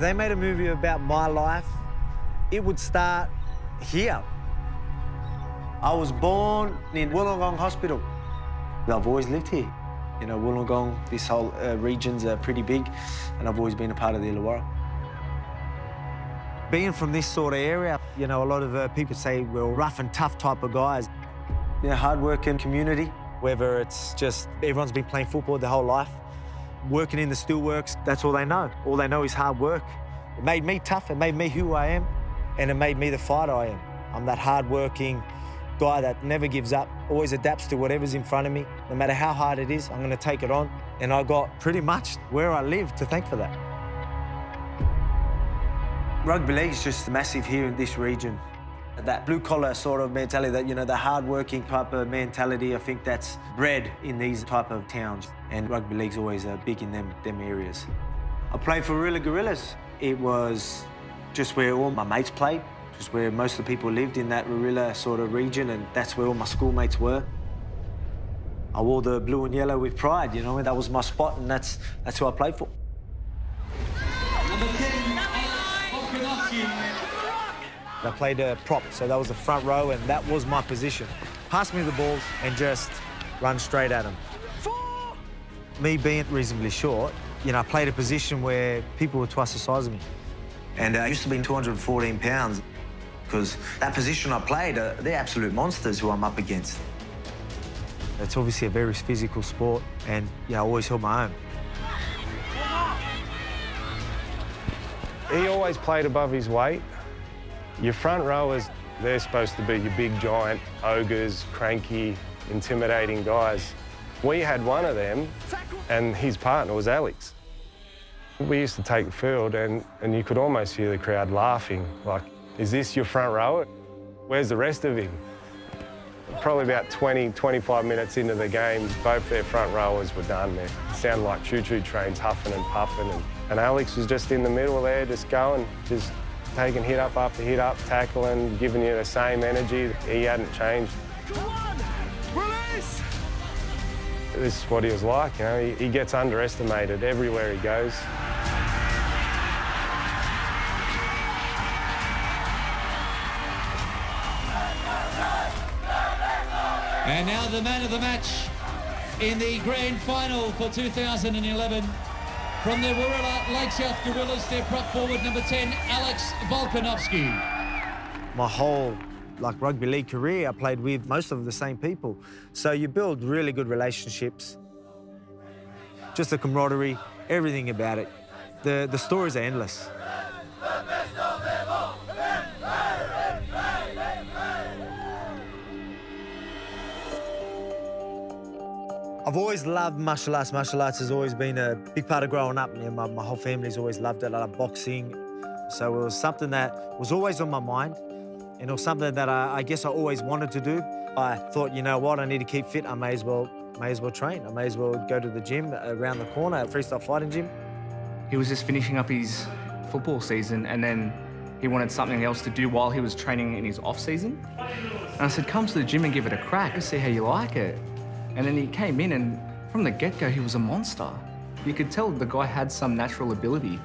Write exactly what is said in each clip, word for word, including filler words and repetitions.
If they made a movie about my life, it would start here. I was born in Wollongong Hospital. I've always lived here. You know, Wollongong, this whole uh, region's uh, pretty big, and I've always been a part of the Illawarra. Being from this sort of area, you know, a lot of uh, people say we're rough and tough type of guys. You know, hard-working community, whether it's just everyone's been playing football their whole life, working in the steelworks, that's all they know. All they know is hard work. It made me tough, it made me who I am, and it made me the fighter I am. I'm that hard-working guy that never gives up, always adapts to whatever's in front of me. No matter how hard it is, I'm gonna take it on. And I got pretty much where I live to thank for that. Rugby League is just massive here in this region. That blue-collar sort of mentality, that, you know, the hard-working type of mentality, I think that's bred in these type of towns. And Rugby League's always uh, big in them, them areas. I played for Warilla Gorillas. It was just where all my mates played, just where most of the people lived in that Warilla sort of region, and that's where all my schoolmates were. I wore the blue and yellow with pride, you know, and that was my spot, and that's, that's who I played for. I played a prop, so that was the front row, and that was my position. Pass me the ball and just run straight at him. Four. Me being reasonably short, you know, I played a position where people were twice the size of me. And uh, I used to be two hundred fourteen pounds, because that position I played, uh, they're absolute monsters who I'm up against. It's obviously a very physical sport, and, you know, I always held my own. He always played above his weight. Your front rowers, they're supposed to be your big, giant, ogres, cranky, intimidating guys. We had one of them, and his partner was Alex. We used to take the field, and, and you could almost hear the crowd laughing, like, is this your front rower? Where's the rest of him? Probably about twenty, twenty-five minutes into the game, both their front rowers were done. They sounded like choo-choo trains huffing and puffing, and, and Alex was just in the middle there, just going, just taking hit up after hit up, tackling, giving you the same energy. He hadn't changed. Come on, release! This is what he was like, you know. He, he gets underestimated everywhere he goes. And now the man of the match in the grand final for two thousand eleven. From the Warilla Lake South Gorillas, their prop forward number ten, Alex Volkanovski. My whole like rugby league career, I played with most of the same people. So you build really good relationships. Just the camaraderie, everything about it. The, the stories are endless. I've always loved martial arts. Martial arts has always been a big part of growing up. You know, my, my whole family's always loved it. I love boxing. So it was something that was always on my mind, and it was something that I, I guess I always wanted to do. I thought, you know what, I need to keep fit. I may as well, may as well train. I may as well go to the gym around the corner, a freestyle fighting gym. He was just finishing up his football season, and then he wanted something else to do while he was training in his off-season. And I said, come to the gym and give it a crack. Let's see how you like it. And then he came in, and from the get-go, he was a monster. You could tell the guy had some natural ability.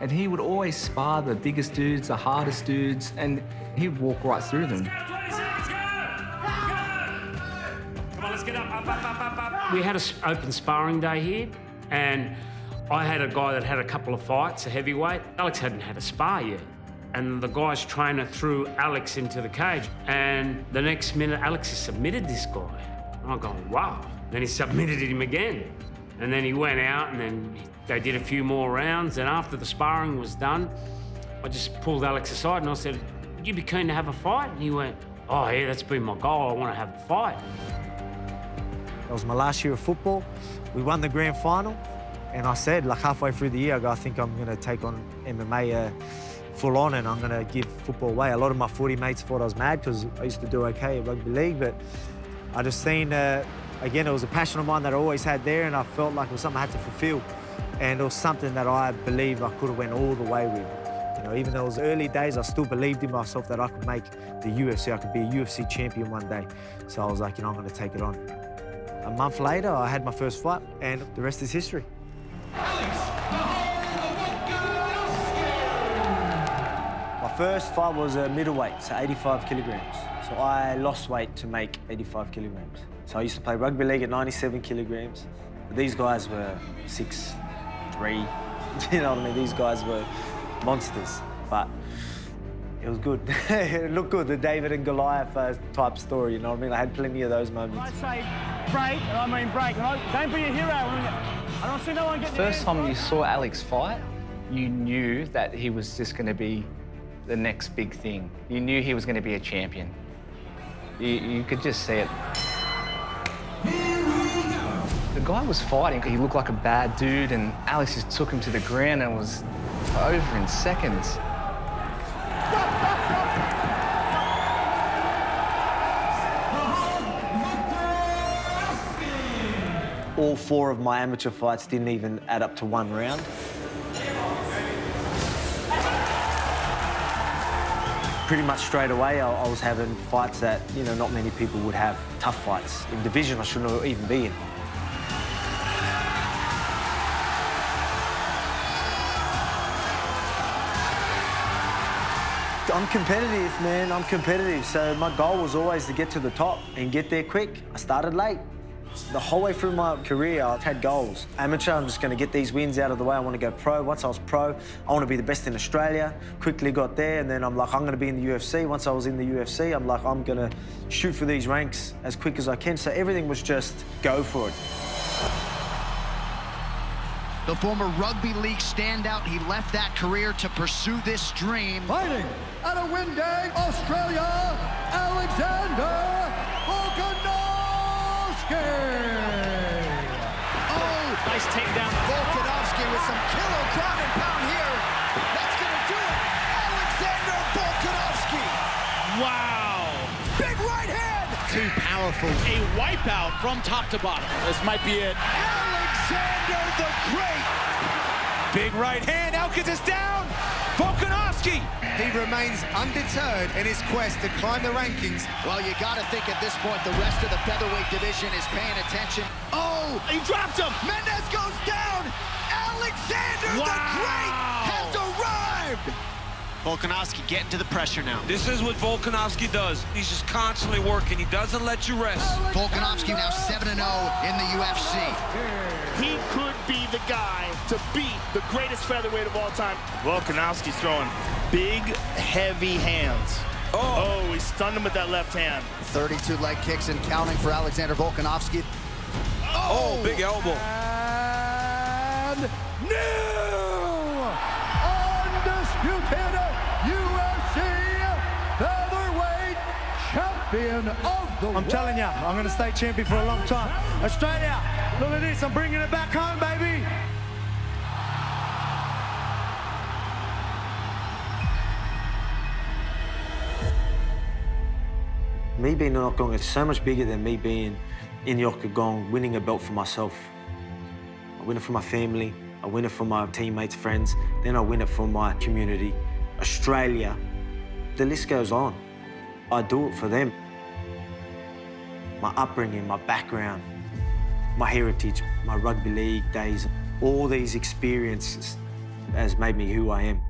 And he would always spar the biggest dudes, the hardest dudes, and he'd walk right through them. We had an open sparring day here, and I had a guy that had a couple of fights, a heavyweight. Alex hadn't had a spar yet. And the guy's trainer threw Alex into the cage, and the next minute, Alex has submitted this guy. And I go, wow. Then he submitted him again. And then he went out, and then they did a few more rounds. And after the sparring was done, I just pulled Alex aside and I said, would you be keen to have a fight? And he went, oh yeah, that's been my goal. I want to have a fight. That was my last year of football. We won the grand final. And I said, like halfway through the year, I go, I think I'm going to take on M M A uh, full on, and I'm going to give football away. A lot of my footy mates thought I was mad because I used to do okay at rugby league, but I just seen, uh, again, it was a passion of mine that I always had there, and I felt like it was something I had to fulfill. And it was something that I believed I could have went all the way with. You know, even though it was early days, I still believed in myself that I could make the U F C. I could be a U F C champion one day. So I was like, you know, I'm going to take it on. A month later, I had my first fight, and the rest is history. Alex, the whole of first fight was a middleweight, so eighty-five kilograms. So I lost weight to make eighty-five kilograms. So I used to play rugby league at ninety-seven kilograms. But these guys were six, three. You know what I mean? These guys were monsters. But it was good. It looked good, the David and Goliath uh, type story, you know what I mean? I had plenty of those moments. When I say break, and I mean break. And I, don't be a hero. I don't see no one getting... First time you saw Alex fight, you knew that he was just going to be the next big thing. You knew he was going to be a champion. You, you could just see it. The guy was fighting. He looked like a bad dude, and Alex just took him to the ground and was over in seconds. All four of my amateur fights didn't even add up to one round. Pretty much straight away, I, I was having fights that, you know, not many people would have. Tough fights. In division I shouldn't even be in. I'm competitive, man. I'm competitive. So my goal was always to get to the top and get there quick. I started late. The whole way through my career, I've had goals. Amateur, I'm just going to get these wins out of the way. I want to go pro. Once I was pro, I want to be the best in Australia. Quickly got there, and then I'm like, I'm going to be in the U F C. Once I was in the U F C, I'm like, I'm going to shoot for these ranks as quick as I can. So everything was just go for it. The former rugby league standout, he left that career to pursue this dream. Fighting out of Windang, Australia, Alexander Volkanovski. Oh! Nice takedown. Volkanovski with some killer ground and pound here. That's going to do it. Alexander Volkanovski. Wow. Big right hand. Too powerful. A wipeout from top to bottom. This might be it. Alexander the Great. Big right hand. Alkins is down. Volkanovski. He remains undeterred in his quest to climb the rankings. Well, you got to think at this point the rest of the featherweight division is paying attention. Oh, he dropped him. Mendes goes down. Alexander wow. the Great has arrived. Volkanovski getting to the pressure now. This is what Volkanovski does. He's just constantly working. He doesn't let you rest. Volkanovski now seven and oh in the U F C. He could be the guy to beat the greatest featherweight of all time. Volkanovski's throwing big, heavy hands. Oh. oh, he stunned him with that left hand. thirty-two leg kicks and counting for Alexander Volkanovski. Oh, oh big elbow. And new undisputed U F C featherweight champion of the world. I'm telling you, I'm going to stay champion for a long time. Australia, look at this, I'm bringing it back home, baby. Me being in Wollongong, it's so much bigger than me being in the Wollongong, winning a belt for myself. I win it for my family, I win it for my teammates, friends, then I win it for my community, Australia. The list goes on. I do it for them. My upbringing, my background, my heritage, my rugby league days, all these experiences has made me who I am.